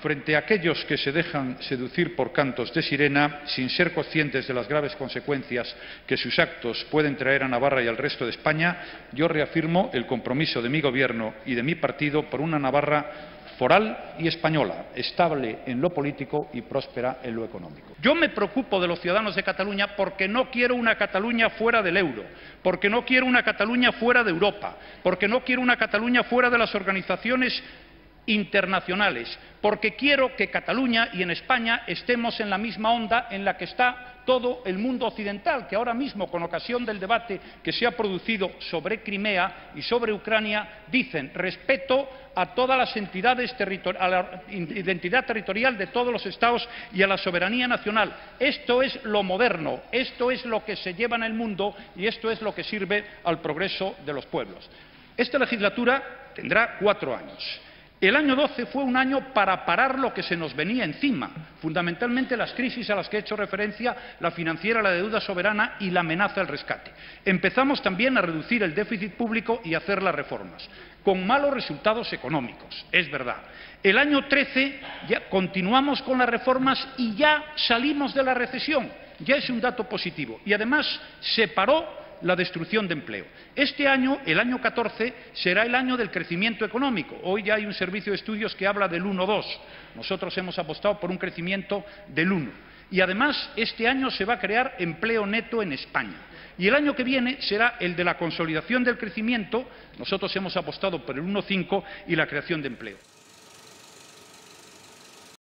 frente a aquellos que se dejan seducir por cantos de sirena, sin ser conscientes de las graves consecuencias que sus actos pueden traer a Navarra y al resto de España, yo reafirmo el compromiso de mi Gobierno y de mi partido por una Navarra foral y española, estable en lo político y próspera en lo económico. Yo me preocupo de los ciudadanos de Cataluña porque no quiero una Cataluña fuera del euro, porque no quiero una Cataluña fuera de Europa, porque no quiero una Cataluña fuera de las organizaciones internacionales, porque quiero que Cataluña y en España estemos en la misma onda en la que está todo el mundo occidental, que ahora mismo, con ocasión del debate que se ha producido sobre Crimea y sobre Ucrania, dicen respeto a todas las entidades, a la identidad territorial de todos los Estados y a la soberanía nacional. Esto es lo moderno, esto es lo que se lleva en el mundo y esto es lo que sirve al progreso de los pueblos. Esta legislatura tendrá 4 años. El año 12 fue un año para parar lo que se nos venía encima, fundamentalmente las crisis a las que he hecho referencia, la financiera, la deuda soberana y la amenaza al rescate. Empezamos también a reducir el déficit público y a hacer las reformas, con malos resultados económicos, es verdad. El año 13 ya continuamos con las reformas y ya salimos de la recesión, ya es un dato positivo. Y además se paró la destrucción de empleo. Este año, el año 14, será el año del crecimiento económico. Hoy ya hay un servicio de estudios que habla del 1,2. Nosotros hemos apostado por un crecimiento del 1. Y además, este año se va a crear empleo neto en España. Y el año que viene será el de la consolidación del crecimiento. Nosotros hemos apostado por el 1,5 y la creación de empleo.